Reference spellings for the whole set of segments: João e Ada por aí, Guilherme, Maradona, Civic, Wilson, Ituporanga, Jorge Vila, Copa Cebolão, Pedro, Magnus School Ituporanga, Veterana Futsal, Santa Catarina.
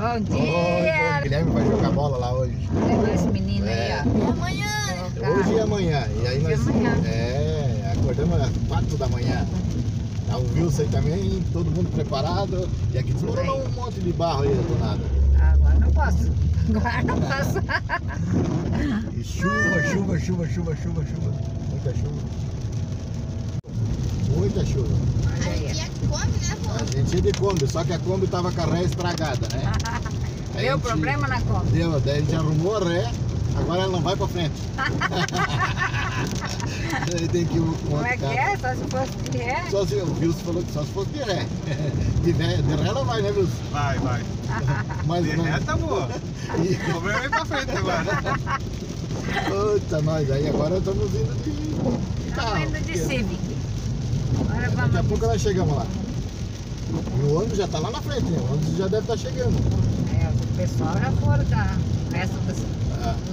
Bom dia! O Guilherme vai jogar bola lá hoje. É, esse menino aí, ó. E amanhã? Hoje e amanhã. E aí nós acordamos às 4 da manhã. Tá o Wilson aí também, todo mundo preparado. E aqui desmoronou um monte de barro aí do nada. Agora não posso. Agora não posso. E chuva. Muita chuva. Muita chuva. A gente ia de Kombi, só que a Kombi tava com a ré estragada, né? Deu problema na Kombi. Deu, daí a gente arrumou a ré, agora ela não vai pra frente. Tem que ir com outro carro. Só se fosse de ré? Só se, o Wilson falou que só se fosse de ré. De ré ela vai, né, Wilson? Vai. Mas de ré tá boa. O problema é ir pra frente agora. Puta, nós aí agora estamos indo de carro. Estamos indo de Civic. Daqui a pouco nós chegamos lá. E o ônibus já está lá na frente, né? O ônibus já deve estar chegando. É, o pessoal já foram da festa dos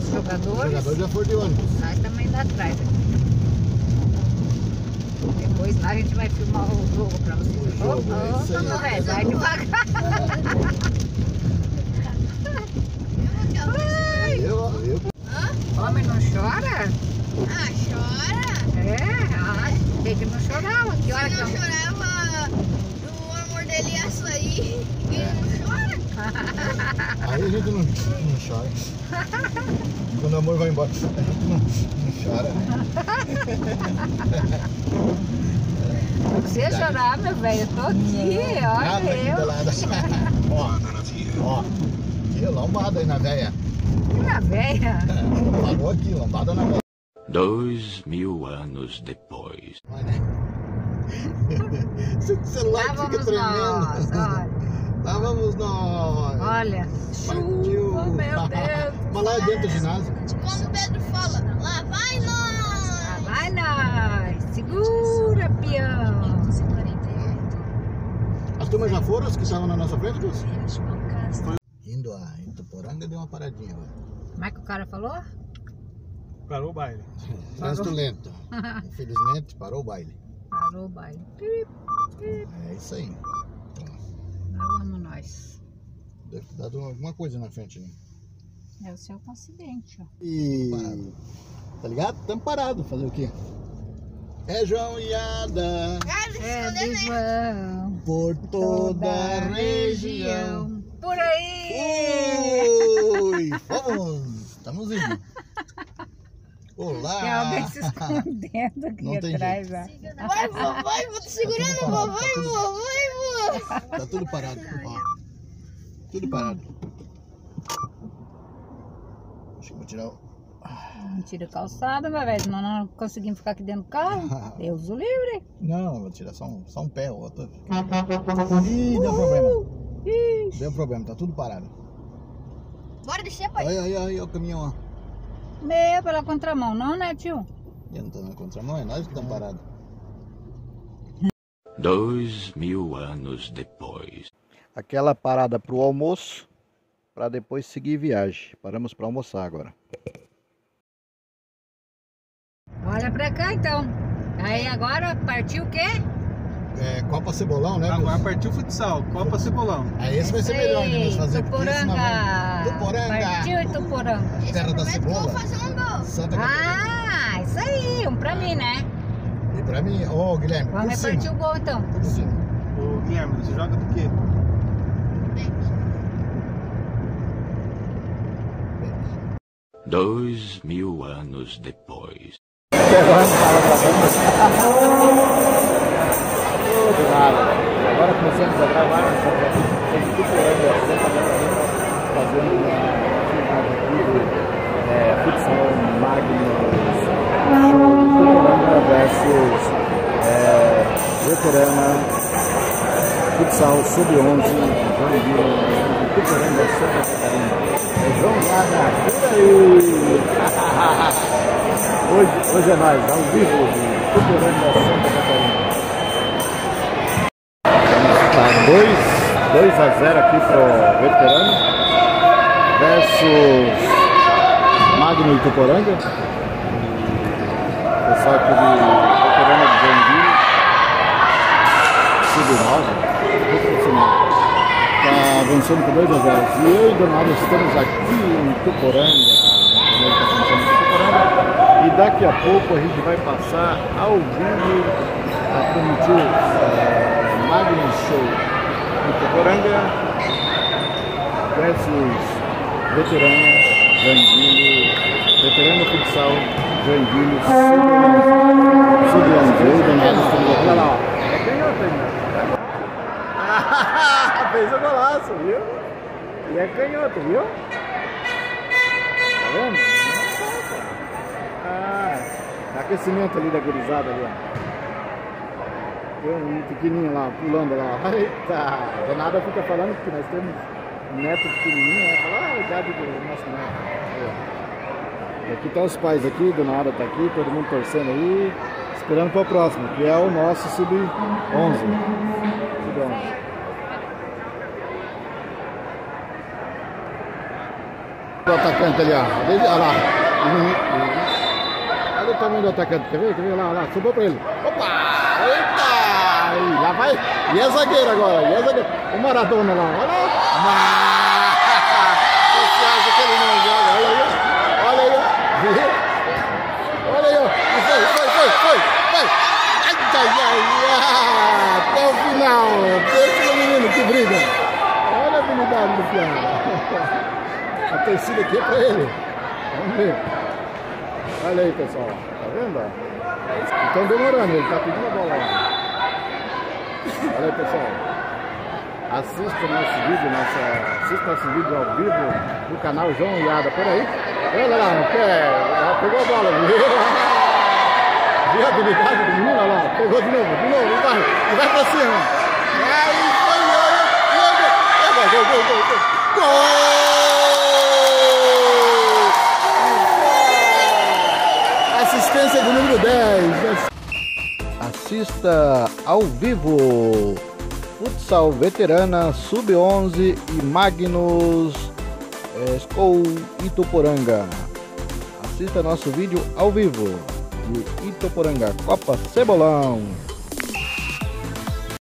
jogadores. Os jogadores já foram de ônibus. Nós também está atrás aqui. Depois lá a gente vai filmar o jogo para vocês. O jogo, vai devagar. Homem não chora? Ah, chora? Tem que não chorar. Que hora não que chorava do amor dele ia sair e ele não chora. Aí a gente não chora. Quando o amor vai embora, a gente não chora. Você chorar, meu velho, eu tô aqui, olha eu. Ó, que lombada aí na veia. Que na veia? Falou aqui, lombada na veia. 2000 anos depois. Seu celular fica tremendo. Lá vamos nós. Olha, chuva, meu Deus. Mas lá dentro do ginásio. Quando o Pedro fala, lá vai nós. Lá vai nós. Segura, peão. As turmas já foram, as que estavam na nossa frente, Júcio? Indo a Ituporanga, deu uma paradinha. Como é que o cara falou? Parou o baile. Trânsito lento. Infelizmente, parou o baile. Parou o baile. É isso aí. Lá vamos nós. Deve ter dado alguma coisa na frente, né? É o seu acidente, ó. E... parado. Tá ligado? Estamos parados. Fazer o quê? É João e Ada. Por toda a região. Por aí! Ui! Fomos! Estamos indo. Olá! Tem alguém se escondendo aqui atrás. Vai, segurando, vovô. Tá tudo parado. Ó. Tudo parado. Deixa eu tirar o... Não tira a calçada, meu velho. Nós não conseguimos ficar aqui dentro do carro. Deus o livre. Não, vou tirar só um pé. Ó. Ih, deu problema. Ixi. Deu problema, tá tudo parado. Bora descer, pai. Olha o caminhão, ó. Meia pela contramão, não, né, tio? Eu não tô na contramão, é nós que estamos parados. 2000 anos depois. Aquela parada pro almoço, para depois seguir viagem. Paramos para almoçar agora. Olha para cá então. Aí agora partiu o quê? Copa Cebolão, né? Agora partiu futsal, Copa Cebolão. Aí esse vai ser melhor ainda, nós fazer Ituporanga. Partiu Ituporanga. Terra da cebola. Santa Catarina. Ah, isso aí, um pra mim, né? E pra mim, ô Guilherme. Vamos repartir o gol então. Ô Guilherme, você joga do quê? Back. 2000 anos depois. Agora começamos a gravar em Ituporanga, Santa Catarina, fazendo uma futsal magno. Ituporanga versus Veterana Futsal Sub 11, Jorge Vila, Ituporanga, Santa Catarina. João e Ada por aí! Hoje é nós, ao vivo, Ituporanga, Santa Catarina. 2-0 aqui pro Veterano versus Magno Ituporanga. Pessoal aqui de Veterana de João e Ada. Sub 9. vencendo por 2-0. E eu e Donaldo estamos aqui em Ituporanga, e daqui a pouco a gente vai passar ao vivo a permitir Magnus Show Ituporanga versus Veterana Futsal João e Ada por aí. Fez o golaço, viu? E é canhoto, viu? Tá vendo? Ah, aquecimento ali da gurizada ali, ó. Tem um pequenininho lá, pulando lá. Eita! Donada fica falando que nós temos um neto pequenininho, né? Fala, ah, idade do nosso neto. E aqui tá os pais aqui, Donada tá aqui, todo mundo torcendo aí, esperando para o próximo, que é o nosso Sub 11. Sub 11. O atacante ali, ó. Olha lá. Olha o tamanho do atacante. Quer ver? Quer ver? Olha lá. Subiu pra ele. Opa! Eita! E lá vai. E é zagueiro agora. E é zagueiro. O Maradona lá. Olha lá. Você acha que ele não joga? Olha aí. Olha aí. Olha aí. Foi. Eita, ai. Até o final. Pensa no menino que briga. Olha a habilidade do piano. A torcida aqui é pra ele. Vamos ver. Olha aí, pessoal. Tá vendo? Estão demorando, ele tá pedindo a bola. Olha aí, pessoal. Assista nosso vídeo ao vivo do canal João e Ada por aí. Olha lá, ela pegou a bola. Viu a habilidade do menino? Olha lá, pegou de novo. E vai pra cima. Aí foi, gol! Assistência do número 10. Assista ao vivo Futsal Veterana Sub 11 e Magnus ou Ituporanga. Assista nosso vídeo ao vivo de Ituporanga, Copa Cebolão.